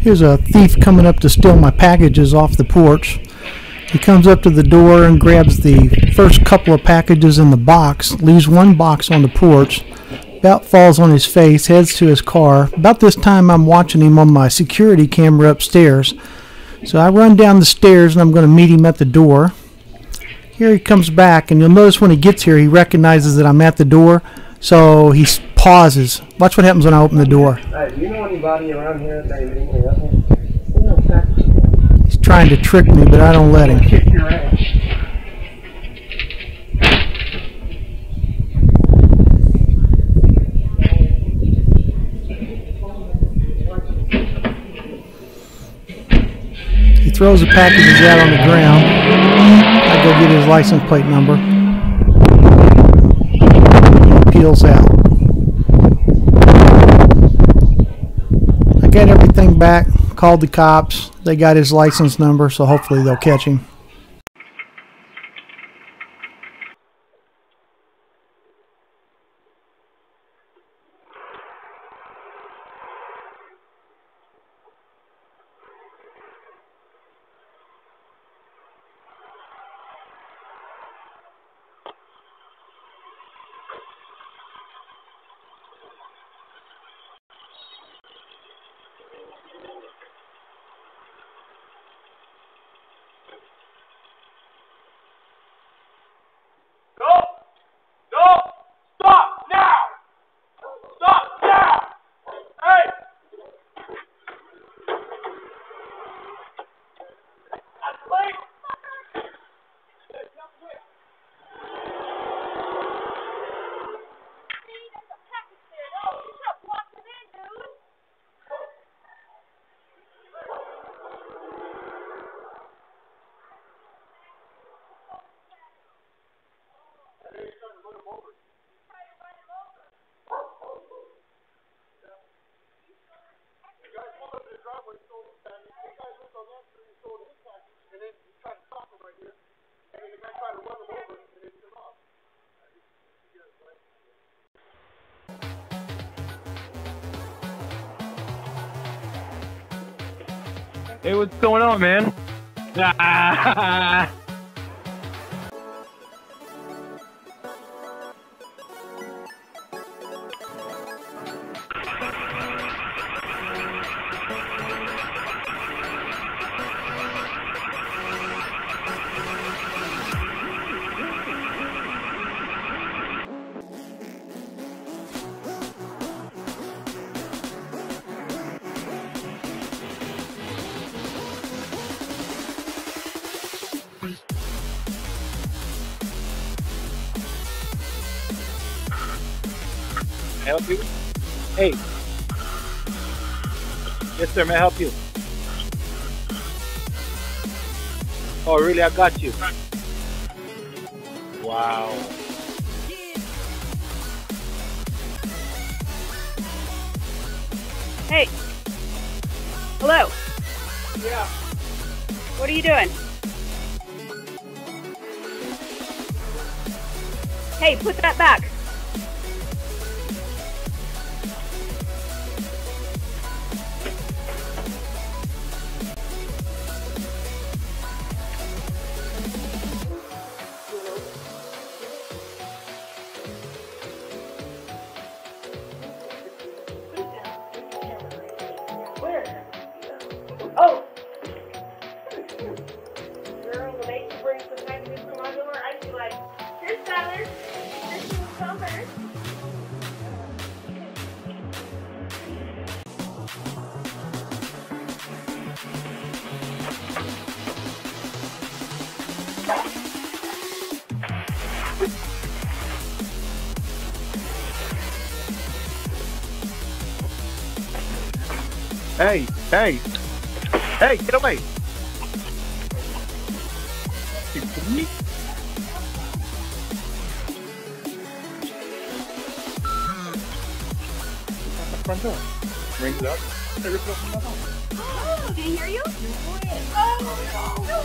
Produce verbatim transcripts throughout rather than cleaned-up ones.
Here's a thief coming up to steal my packages off the porch. He comes up to the door and grabs the first couple of packages in the box, leaves one box on the porch, about falls on his face, heads to his car. About this time I'm watching him on my security camera upstairs. So I run down the stairs and I'm going to meet him at the door. Here he comes back, and you'll notice when he gets here he recognizes that I'm at the door, so he pauses. Watch what happens when I open the door. Hey, do you know anybody around here that you need to help him? Trying to trick me, but I don't let him. He throws the packages out on the ground. I go get his license plate number. He peels out. I got everything back. Called the cops. They got his license number, so hopefully they'll catch him. Hey, what's going on, man? Ah. Help you? Hey. Yes, sir, may I help you? Oh, really? I got you. Wow. Hey. Hello. Yeah. What are you doing? Hey, put that back. Oh! Girl, when they used to bring some kind of food to my door, I'd be like, here's salad, here's some summer. Hey, hey! Hey, get away! You kidding me? At the front door. Rings it up. They ripped it up from my home. Oh, did he hear you? Oh, no! No, no, no, no.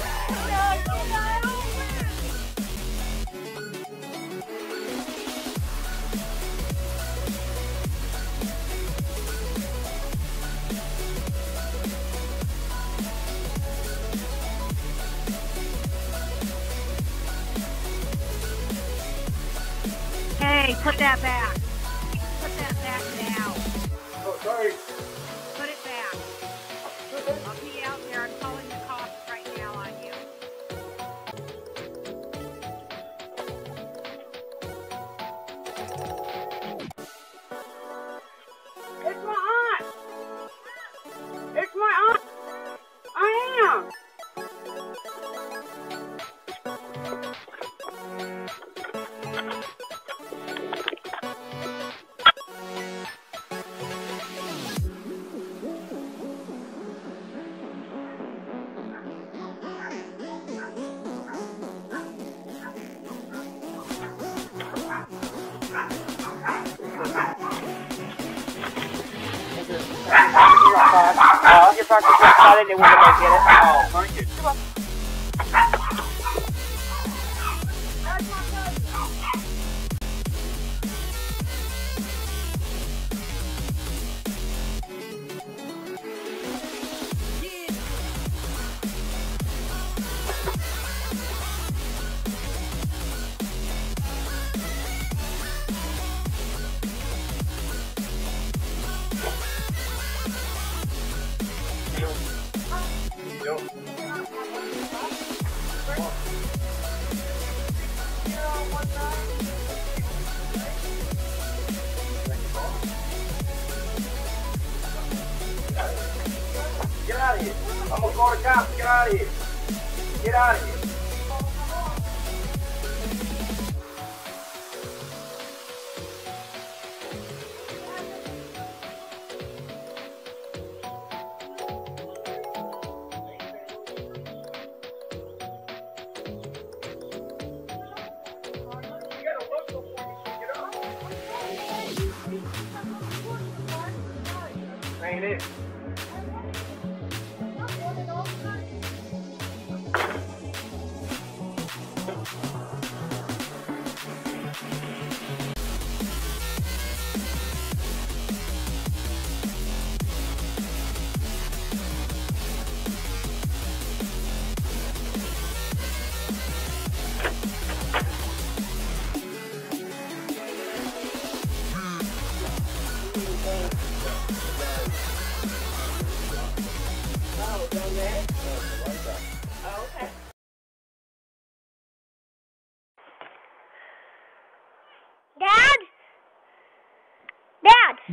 Hey, put that back. Put that back now. Oh, sorry. Put it back. I'll be out there. I'm calling the cops right now on you. It's my aunt. It's my aunt. I am. I'll get back to the side and they wouldn't go get it. Oh, thank you. Come on. Yo. Get out of here. I'm gonna call the cops. Get out of here. Get out of here. Ain't it?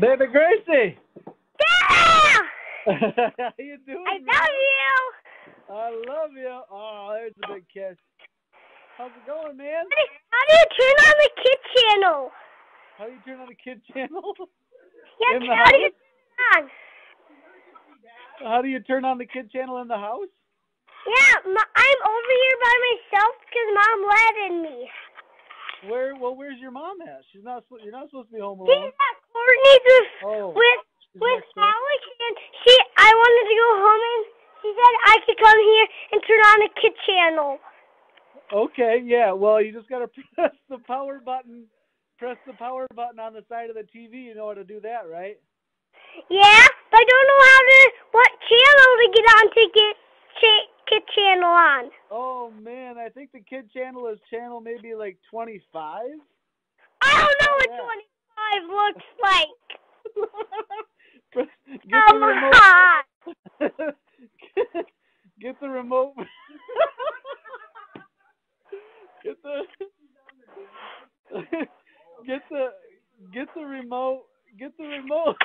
Baby Gracie! Dad! How you doing? I love you! I love you! Oh, there's a big kiss. How's it going, man? How do you turn on the kid channel? How do you turn on the kid channel? Yeah, in the how house? Do you turn on? How do you turn on the kid channel in the house? Yeah, my, I'm over here by myself because Mom let me. Where? Well, where's your mom at? She's not. You're not supposed to be home alone. Courtney's oh, with with Alex, and she. I wanted to go home, and she said I could come here and turn on the kid channel. Okay, yeah. Well, you just gotta press the power button. Press the power button on the side of the T V. You know how to do that, right? Yeah, but I don't know how to what channel to get on to get kid channel on. Oh man, I think the kid channel is channel maybe like twenty-five. I don't know what yeah. twenty. Looks like. Get Come the remote. On. get, get the remote. get the. Get the. Get the remote. Get the remote.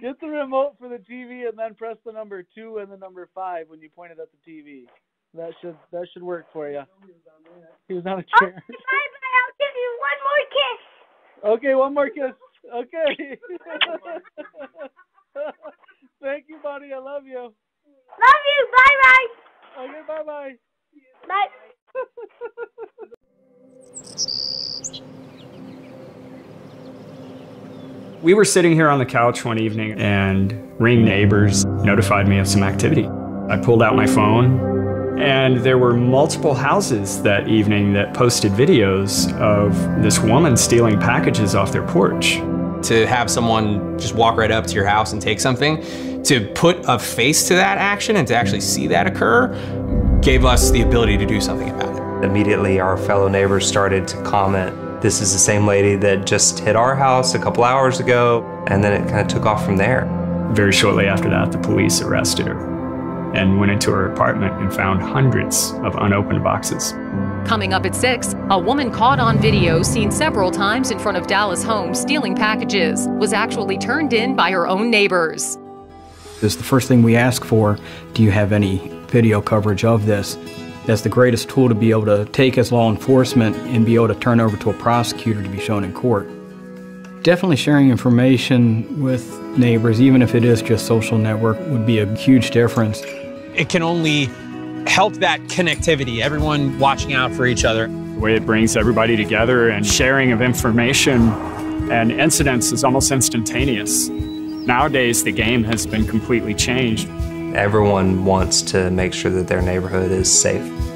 Get the remote for the T V and then press the number two and the number five when you point it at the T V. That should that should work for you. He was on a chair. Okay, bye bye. I'll give you one more kiss. Okay, one more kiss. Okay. Thank you, buddy. I love you. Love you. Bye bye. Okay, bye bye. Bye. We were sitting here on the couch one evening, and Ring neighbors notified me of some activity. I pulled out my phone. And there were multiple houses that evening that posted videos of this woman stealing packages off their porch. to have someone just walk right up to your house and take something, to put a face to that action and to actually see that occur gave us the ability to do something about it. Immediately, our fellow neighbors started to comment, "This is the same lady that just hit our house a couple hours ago," and then it kind of took off from there. Very shortly after that, the police arrested her and went into her apartment and found hundreds of unopened boxes. Coming up at six, a woman caught on video seen several times in front of Dallas homes stealing packages was actually turned in by her own neighbors. This is the first thing we ask for. Do you have any video coverage of this? That's the greatest tool to be able to take as law enforcement and be able to turn over to a prosecutor to be shown in court. Definitely sharing information with neighbors, even if it is just social network, would be a huge difference. It can only help that connectivity, everyone watching out for each other. The way it brings everybody together and sharing of information and incidents is almost instantaneous. Nowadays, the game has been completely changed. Everyone wants to make sure that their neighborhood is safe.